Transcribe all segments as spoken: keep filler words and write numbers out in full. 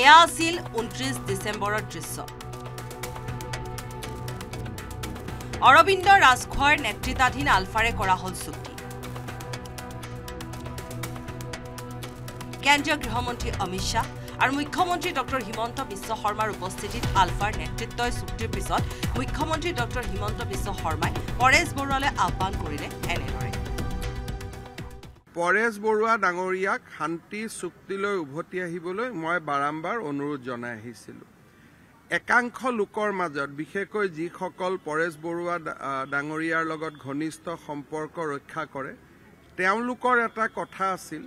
এয়া আছিল ঊনত্ৰিশ ডিসেম্বরের দৃশ্য। অরবিন্দ রাজখোৱাৰ নেতৃত্বাধীন আলফাৰে কৰা হল চুক্তি। কেন্দ্রীয় গৃহমন্ত্রী অমিত শাহ আর মুখ্যমন্ত্রী ডক্টর হিমন্ত বিশ্ব শর্মার উপস্থিতিত আলফার নেতৃত্বই চুক্তির পিছত মুখ্যমন্ত্রী ডক্টর হিমন্ত বিশ্ব শর্মায় পৰেশ বৰুৱালৈ আহ্বান করিলে। এনেদরে পৰেশ বৰুৱা ডাঙৰীয়াক শান্তি চুক্তিলৈ উভতি আহিবলৈ মই বারম্বার অনুৰোধ জনাই আহিছিল। একাংশ লোকৰ মাজত বিশেষকৈ যিসকল পৰেশ বৰুৱা ডাঙৰীয়াৰ লগত ঘনিষ্ঠ সম্পৰ্ক ৰক্ষা কৰে তেওঁলোকৰ এটা কথা আছিল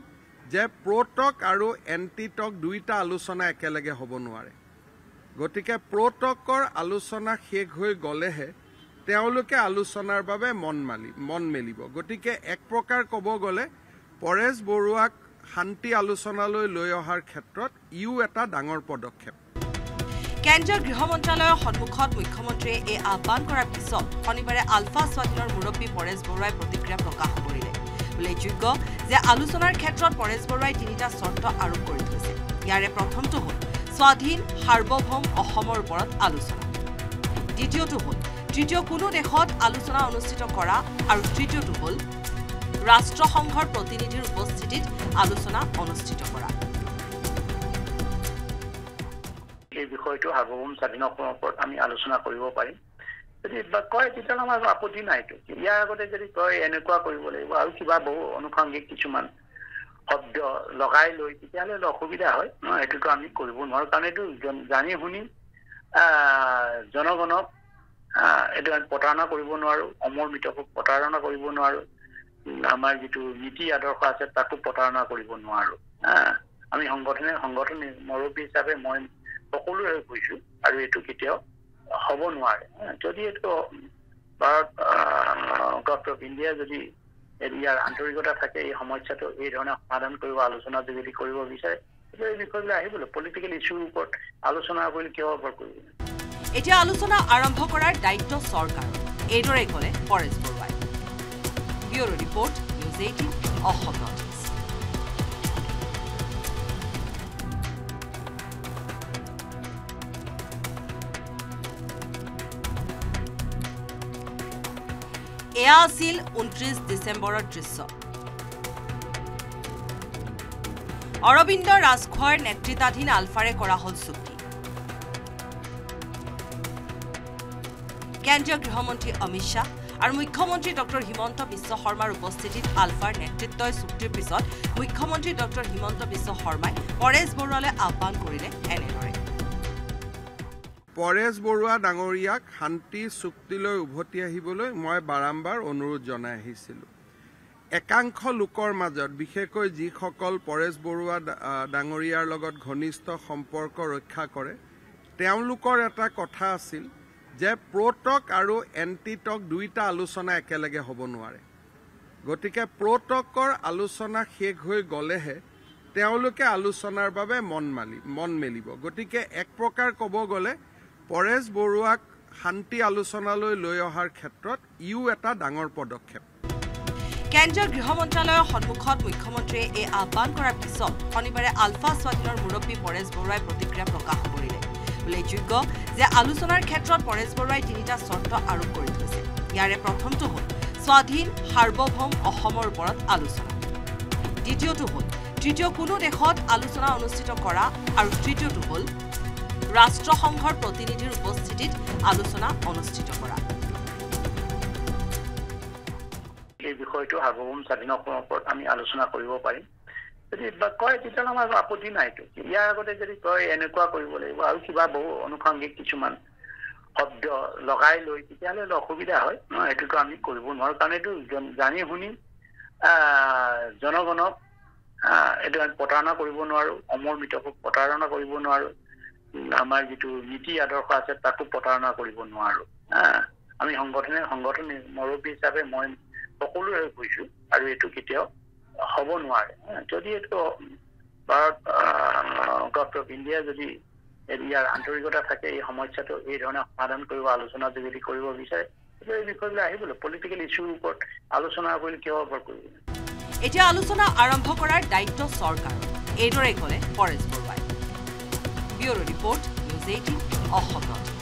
যে প্ৰটক আৰু এণ্টিটক দুইটা আলোচনা একেলগে হ'ব নোৱাৰে। গতিকে প্ৰটকৰ আলোচনা শেষ হৈ গ'লেহে তেওঁলোকে আলোচনাৰ বাবে মন মালি মন মেলিব। গতিকে এক প্ৰকাৰ ক'ব গ'লে পৰেশ বৰুৱাক শান্তি আলোচনালৈ লৈ অহাৰ ক্ষেত্ৰত ইও এটা ডাঙৰ পদক্ষেপ। কেন্দ্ৰীয় গৃহ মন্ত্ৰালয়ৰ সন্মুখত মুখ্যমন্ত্ৰীয়ে এই আহ্বান কৰাৰ পিছত শনিবাৰে আলফা স্বাধীনৰ মুৰব্বী পৰেশ বৰুৱাই প্ৰতিক্ৰিয়া প্ৰকাশ কৰিলে। উল্লেখযোগ্য যে আলোচনাৰ ক্ষেত্ৰত পৰেশ বৰুৱাই তিনিটা চৰ্ত আৰোপ কৰি থৈছে। ইয়াৰে প্ৰথমটো হ'ল স্বাধীন সাৰ্বভৌম অসমৰ ওপৰত আলোচনা, দ্বিতীয়টো হ'ল তৃতীয় কোনো দেশত আলোচনা অনুষ্ঠিত কৰা আৰু তৃতীয়টো হ'ল ৰাষ্ট্ৰসংঘৰ প্ৰতিনিধিৰ উপস্থিতিত আলোচনা অনুষ্ঠিত কৰা। এই বিষয়টো সাৰ্বভৌম স্বাধীন অসমৰ ওপৰত আমি আলোচনা কৰিব পাৰিম যদি কয় তেতিয়াহ'লে আমাৰ আপত্তি নাই। ইয়াৰ আগতে যদি কয় এনেকুৱা কৰিব লাগিব আৰু কিবা বহু আনুষংগিক কিছুমান শব্দ লগাই লৈ তেতিয়াহ'লে অসুবিধা হয় ন, সেইটোতো আমি কৰিব নোৱাৰোঁ। কাৰণ এইটো জানি শুনি জনগণক এইটো আমি প্ৰতাৰণা কৰিব নোৱাৰোঁ, অমৰ মৃতকক প্ৰতাৰণা কৰিব নোৱাৰোঁ, আমাৰ যিটো নীতি আদৰ্শ আছে তাকো প্ৰতাৰণা কৰিব নোৱাৰোঁ। আমি সংগঠনে সংগঠনে মুৰব্বী হিচাপে মই সকলো হৈ গৈছোঁ আৰু এইটো কেতিয়াও হ'ব নোৱাৰে। যদি এইটো ভাৰত গভৰ্ণমেণ্ট অফ ইণ্ডিয়া যদি ইয়াৰ আন্তৰিকতা থাকে এই সমস্যাটো এই ধৰণে সমাধান কৰিব আলোচনা যোগেদি কৰিব বিচাৰে এই বিষয়বিলাক আহিবলৈ পলিটিকেল ইছ্যুৰ ওপৰত আলোচনা কৰি কিয় ওপৰত কৰিব। এতিয়া আলোচনা আৰম্ভ কৰাৰ দায়িত্ব চৰকাৰ, এইদৰে ক'লে পৰেশ বৰুৱাই। Bureau' report, news eighteen, Assam. এয়া আছিল ঊনত্ৰিশ ডিসেম্বরের দৃশ্য। অরবিন্দ রাজখোৱাৰ নেতৃত্বাধীন আলফাৰে কৰা হল চুক্তি। কেন্দ্রীয় গৃহমন্ত্রী অমিত শাহ আর মুখ্যমন্ত্রী ডক্টর হিমন্ত বিশ্ব শর্মার উপস্থিতিত আলফাৰ নেতৃত্বই চুক্তির পিছত মুখ্যমন্ত্রী ডক্টর হিমন্ত বিশ্ব শর্মায় পৰেশ বৰুৱালৈ আহ্বান করিলে। এনেদরে পৰেশ বৰুৱা ডাঙৰীয়াক শান্তি চুক্তিলৈ উভতি আহিবলৈ মই বাৰম্বাৰ অনুৰোধ জনাই আহিছিলোঁ। একাংশ লোকৰ মাজত বিশেষকৈ যিসকল পৰেশ বৰুৱা ডাঙৰীয়াৰ লগত ঘনিষ্ঠ সম্পৰ্ক ৰক্ষা কৰে তেওঁলোকৰ এটা কথা আছিল যে প্ৰটক আৰু এণ্টিটক দুইটা আলোচনা একেলগে হ'ব নোৱাৰে। গতিকে প্ৰটকৰ আলোচনা শেষ হৈ গ'লেহে তেওঁলোকে আলোচনাৰ বাবে মন মালি মন মেলিব। গতিকে এক প্ৰকাৰ ক'ব গ'লে পৰেশ বৰুৱাক শান্তি আলোচনালৈ লৈ অহাৰ ক্ষেত্ৰত ইও এটা ডাঙৰ পদক্ষেপ। কেন্দ্ৰীয় গৃহ মন্ত্ৰালয়ৰ সন্মুখত মুখ্যমন্ত্ৰীয়ে এই আহ্বান কৰাৰ পিছত শনিবাৰে আলফা স্বাধীনৰ মুৰব্বী পৰেশ বৰুৱাই প্ৰতিক্ৰিয়া প্ৰকাশ কৰিলে। উল্লেখযোগ্য যে আলোচনাৰ ক্ষেত্ৰত পৰেশ বৰুৱাই তিনিটা চৰ্ত আৰোপ কৰি থৈছে। ইয়াৰে প্ৰথমটো হ'ল স্বাধীন সাৰ্বভৌম অসমৰ ওপৰত আলোচনা, দ্বিতীয়টো হ'ল তৃতীয় কোনো দেশত আলোচনা অনুষ্ঠিত কৰা আৰু তৃতীয়টো হ'ল ৰাষ্ট্ৰসংঘৰ প্ৰতিনিধিৰ উপস্থিতিত আলোচনা অনুষ্ঠিত কৰা। এই বিষয়টো সাৰ্বভৌম স্বাধীন অসমৰ ওপৰত আমি আলোচনা কৰিব পাৰিম যদি কয় তেতিয়াহ'লে আমাৰ আপত্তি নাই। ইয়াৰ আগতে যদি কয় এনেকুৱা কৰিব লাগিব আৰু কিবা বহু আনুষংগিক কিছুমান শব্দ লগাই লৈ তেতিয়াহ'লে অসুবিধা হয় ন, সেইটোতো আমি কৰিব নোৱাৰোঁ। কাৰণ এইটো জানি শুনি জনগণক এইটো আমি প্ৰতাৰণা কৰিব নোৱাৰোঁ, অমৰ মৃতকক প্ৰতাৰণা কৰিব নোৱাৰোঁ, আমাৰ যিটো নীতি আদৰ্শ আছে তাকো প্ৰতাৰণা কৰিব নোৱাৰোঁ। আমি সংগঠনে সংগঠনে মুৰব্বী হিচাপে মই সকলো হৈ গৈছোঁ আৰু এইটো কেতিয়াও হ'ব নোৱাৰে। যদি এইটো ভাৰত গভৰ্ণমেণ্ট অফ ইণ্ডিয়া যদি ইয়াৰ আন্তৰিকতা থাকে এই সমস্যাটো এই ধৰণে সমাধান কৰিব আলোচনা যোগেদি কৰিব বিচাৰে এই বিষয়বিলাক আহিবলৈ পলিটিকেল ইছ্যুৰ ওপৰত আলোচনা কৰি কিয় ওপৰত কৰিব। এতিয়া আলোচনা আৰম্ভ কৰাৰ দায়িত্ব চৰকাৰ, এইদৰে ক'লে পৰেশ বৰুৱাই। Bureau Report, News eighteen, Ahmedabad.